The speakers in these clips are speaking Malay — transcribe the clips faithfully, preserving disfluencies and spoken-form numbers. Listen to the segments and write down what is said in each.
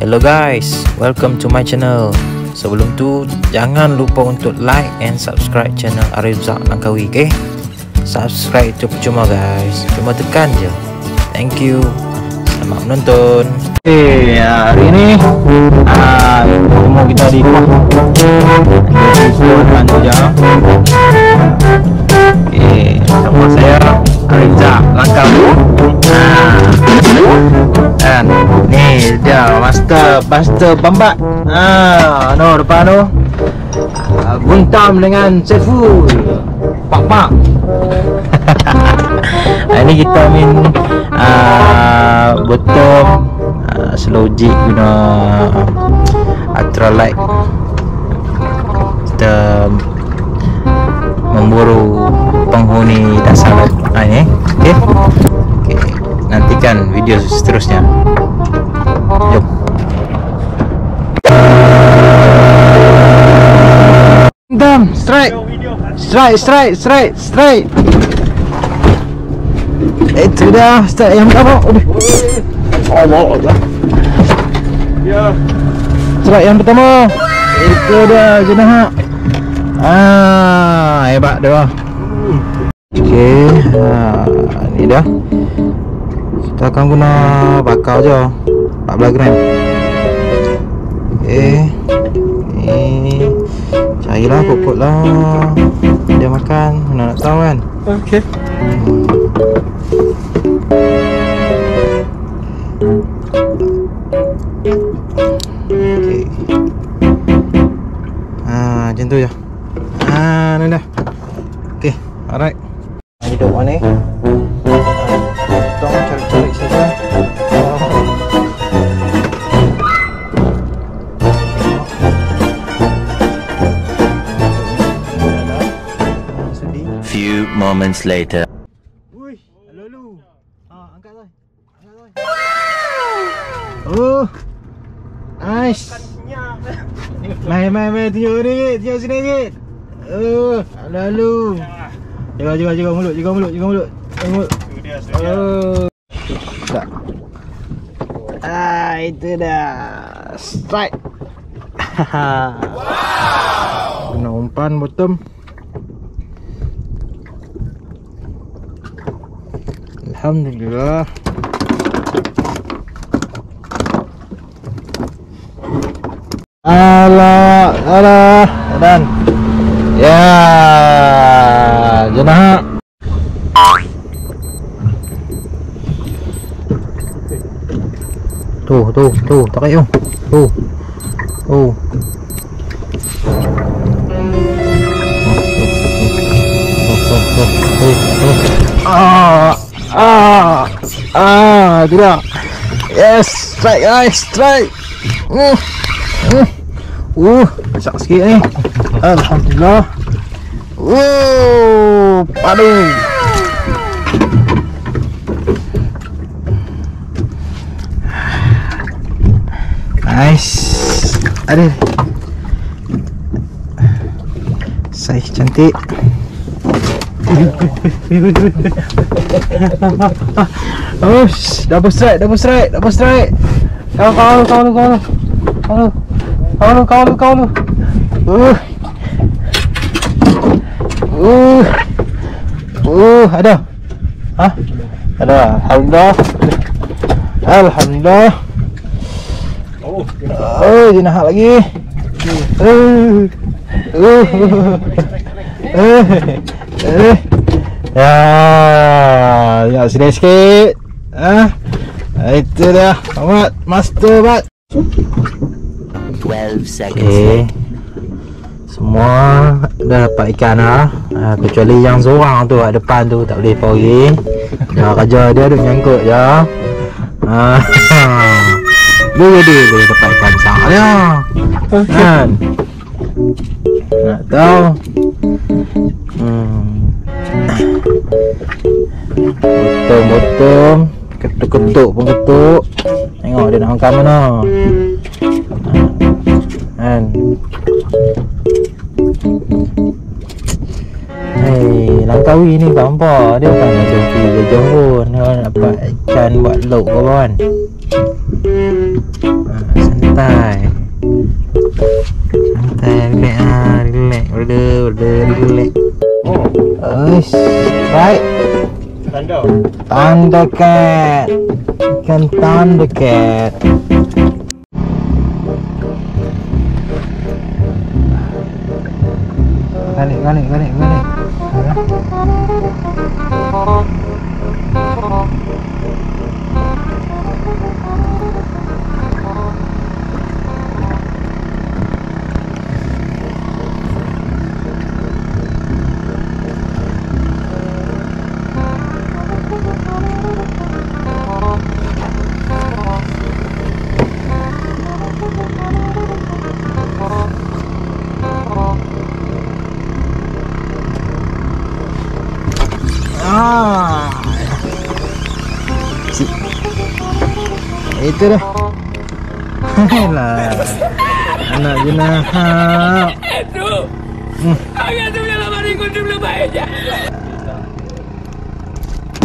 Hello guys, welcome to my channel. Sebelum tu jangan lupa untuk like and subscribe channel Arifzakk Langkawi, okay? Subscribe itu percuma guys, cuma tekan je. Thank you. Selamat menonton. Oke, ya, hari ini ah mau kita di Kuala Tanjung. Oke, sama saya Arifzakk Langkawi. Dan nih dia master master pembat. Ah, no depan tu. Ah, buntam dengan Saiful. Pak Pak. Ini kita main uh, bottom uh, slow jig guna ultralight. Kita memburu penghuni dasar uh, ini. Okey. Okey. Nantikan video seterusnya. Jom. Dam, strike. Strike, strike, strike, strike. Itu dah, strike yang pertama. Udah. Allah Allah. Ya. Strike yang pertama. Itu dah jenah. Ah, hebat dah. Okey, ah, ni dah. Kita akan guna bakau je. empat belas gram. Okey. Ni carilah kokotlah. Dia makan, mana nak tahu kan. Okey. Okey. Ah, macam tu je. Ah, ni dah. Okey, alright. Hidup mana ni? Tolong cari-cari saja. Few moments later. Wih, lulu. Ah, angkat oi. Angkat oi. Oh. Nice. Mai mai mai tunjuk ni, tunjuk sini ni. Oh, lulu. Jaga jaga jaga mulut, jaga mulut, jaga mulut. Mulut. Itu dia saya. Tak. Ah, itu dah. Strike. Wow. Kena umpan bottom. Alhamdulillah. Alah, alah, dan ya, jenah. Tu, tu, tu, tarik tu, tu, tu. Ah. Ah, ah, tidak. Yes, strike guys, strike. Uh, uh, uh, besar sikit ni. Alhamdulillah. Uh, padu. Nice. Ada. Saiz cantik. Oh, double strike, double strike, double strike. Kau kau kau kau kau kau kau kau kau. Uh, uh, uh, ada. Hah? Ada. Alhamdulillah. Alhamdulillah. Oh, oh, jinah lagi. Uh, uh, uh. Eh. Ya, ya sini sikit. Ah. Itu dah. Amat master bat. twelve seconds. Okay. Semua dah dapat ikan ah. Ah, kecuali yang seorang tu kat depan tu tak boleh powering. Dah kerja dia duk nyangkut je. Ah. Dia dia boleh dapat ikan besar dia. Kan. Nak tahu. Hmm. Bottom-bottom, ketuk-ketuk pun ketuk. Tengok dia nak makan mana. Kan. Hei, Langkawi ni bamba. Dia bukan macam dia jauh. Dia dapat ikan buat lauk ke kan. santai santai, relax ah, relax udah udah relax. Oh ois baik, tandau tandau cat, ikan tandau cat. Balik balik balik balik itu dah. Alah anak jenah tuh agak tu bila lama ikut tu bila baik je.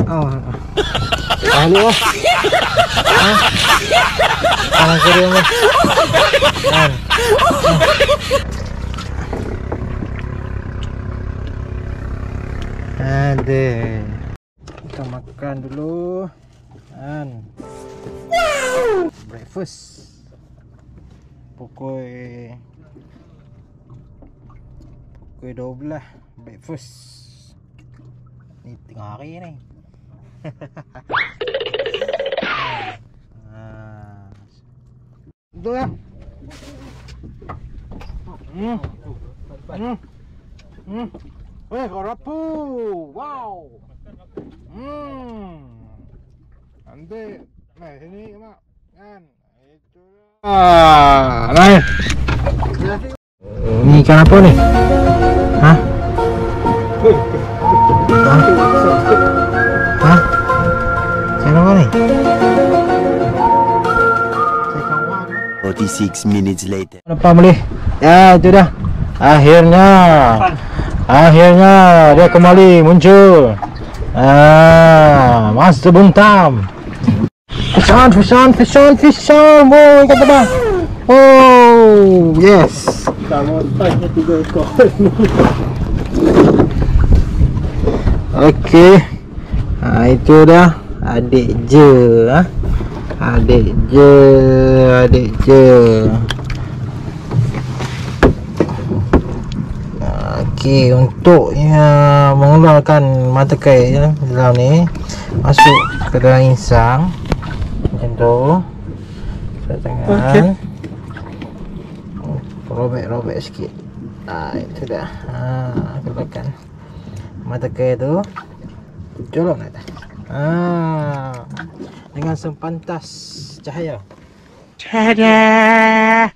Oh halo anak kering ni ada, kita makan dulu kan. Breakfast pukul pukul dua belas breakfast ni tengah hari ni. Ah tu lah. Hmm hmm hmm weh karapu, wow. Hmm ande nah ini mak kan itu ah lain. Ini ikan apa nih? Hah? Hah? Hah? Ikan apa nih? forty-six minutes later. Apa boleh? Ya itu dah. Akhirnya, akhirnya dia kembali muncul. Ah, mas buntam. Fish on, fish on, fish on, fish on. Wow, ikan tebal. Oh, yes. Okey, ha, itu dah. Adik je ha? Adik je, adik je. Okey, untuk ya, mengeluarkan matakai ya, dalam ni, masuk ke dalam insang macam tu, saya tangan okay. Robek-robek sikit, ah itu dah, ah keluarkan matakai tu, colok nak dah, ah dengan sempantas cahaya. Tada!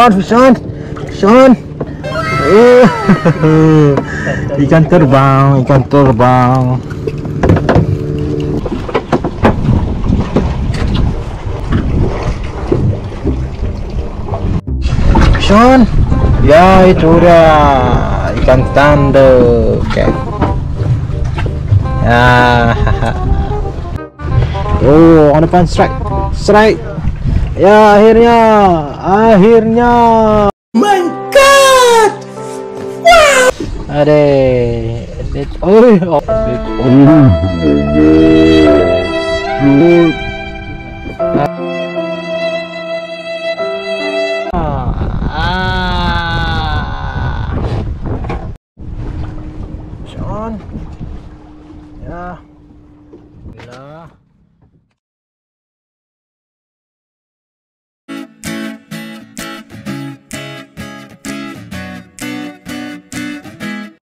Sean, Sean, Sean. Ikan terbang, ikan terbang. Sean, ya itu dia ikan tanduk. Okay. Ah, oh, on the pan strike, strike. Ya akhirnya, akhirnya meningkat. Ada, oh, oh, oh.